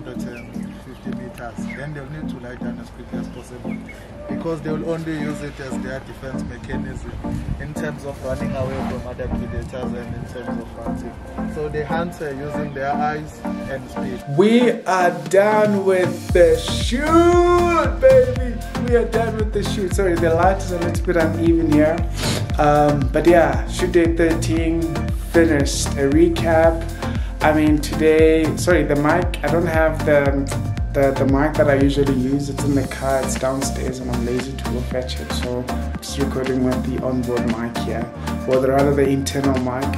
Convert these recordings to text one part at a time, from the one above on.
250 meters, then they'll need to lie down as quickly as possible, because they'll only use it as their defense mechanism in terms of running away from other predators and in terms of hunting. So they hunt using their eyes and speed. We are done with the shoot, baby. We are done with the shoot. Sorry, the light is a little bit uneven here. But yeah, shoot day 13 finished. A recap. I mean, today, sorry, the mic, I don't have the mic that I usually use. It's in the car, it's downstairs, and I'm lazy to go fetch it. So I'm just recording with the onboard mic here, or rather the internal mic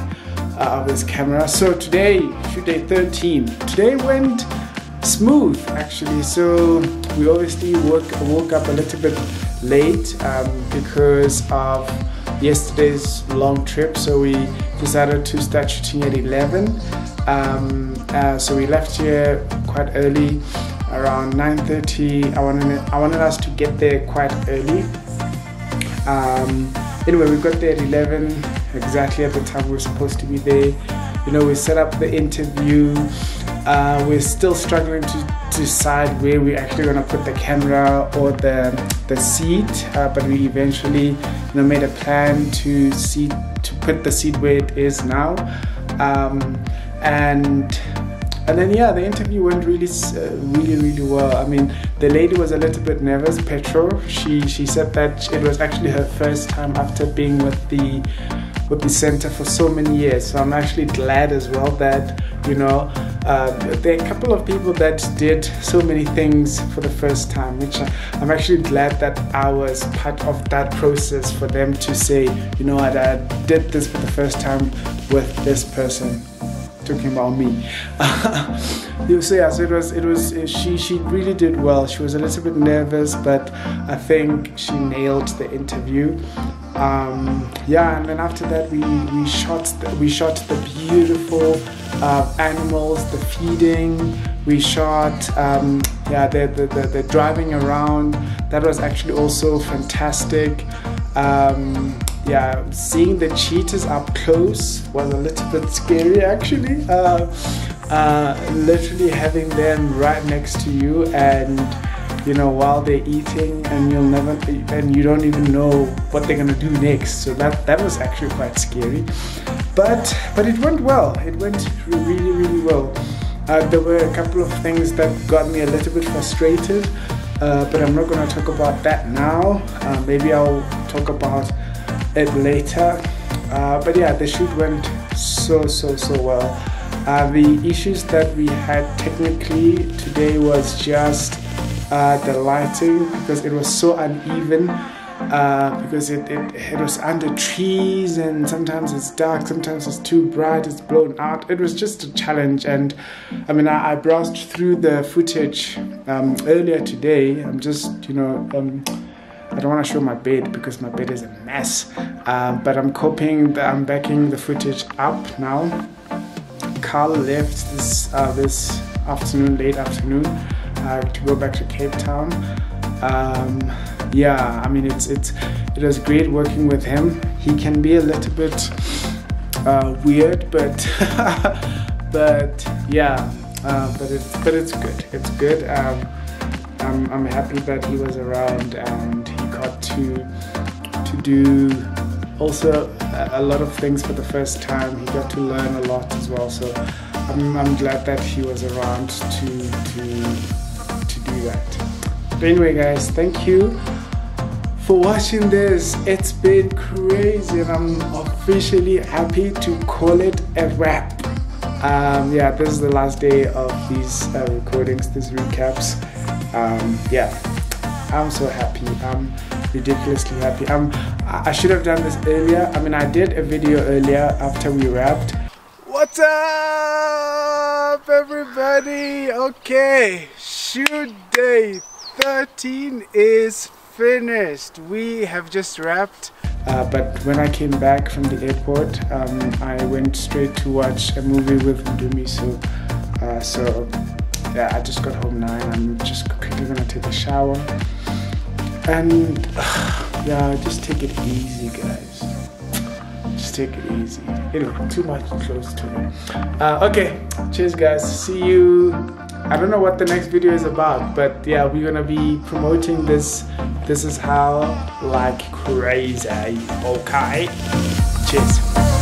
of this camera. So today, shoot day 13. Today went smooth, actually. So we obviously woke up a little bit late because of yesterday's long trip. So we decided to start shooting at 11. So we left here quite early, around 9:30. I wanted us to get there quite early. Anyway, we got there at 11, exactly at the time we were supposed to be there. You know, we set up the interview. We're still struggling to decide where we're actually going to put the camera or the seat, but we eventually, you know, made a plan to put the seat where it is now. And then yeah, the interview went really well. I mean, the lady was a little bit nervous, Petro. She said that it was actually her first time after being with the center for so many years. So I'm actually glad as well that, you know, there are a couple of people that did so many things for the first time, which I'm actually glad that I was part of that process, for them to say, you know what, I did this for the first time with this person. Talking about me. So yeah, so it was she really did well. She was a little bit nervous, but I think she nailed the interview. Yeah, and then after that we shot the beautiful animals, the feeding. We shot yeah, the driving around. That was actually also fantastic. Yeah, seeing the cheetahs up close was a little bit scary, actually. Literally having them right next to you, and you know, while they're eating, and you don't even know what they're gonna do next. So that was actually quite scary, but it went well. It went really well. There were a couple of things that got me a little bit frustrated, but I'm not gonna talk about that now. Maybe I'll talk about it later, but yeah, the shoot went so well. The issues that we had technically today was just the lighting, because it was so uneven, because it was under trees, and sometimes it's dark, sometimes it's too bright, it's blown out. It was just a challenge. And I mean, I browsed through the footage earlier today. I'm just, you know, I don't want to show my bed because my bed is a mess, but I'm copying, I'm backing the footage up now. Carl left this afternoon, late afternoon, to go back to Cape Town. Yeah, I mean, it was great working with him. He can be a little bit weird, but but yeah, but it's good. It's good. I'm happy that he was around, and he got to do also a lot of things for the first time. He got to learn a lot as well, so I'm glad that he was around to do that. But anyway, guys, thank you for watching this. It's been crazy, and I'm officially happy to call it a wrap. Yeah, this is the last day of these recordings, these recaps. Yeah, I'm so happy. I'm ridiculously happy. I should have done this earlier. I mean, I did a video earlier after we wrapped. What's up, everybody? Okay, shoot day 13 is finished. We have just wrapped. But when I came back from the airport, I went straight to watch a movie with Dumisu. So yeah, I just got home now, and I'm just quickly gonna take a shower. And yeah, just take it easy, guys. Just take it easy. Anyway, too much close to me. Okay, cheers, guys. See you I don't know what the next video is about, but yeah, we're gonna be promoting this is how like crazy, okay? Cheers.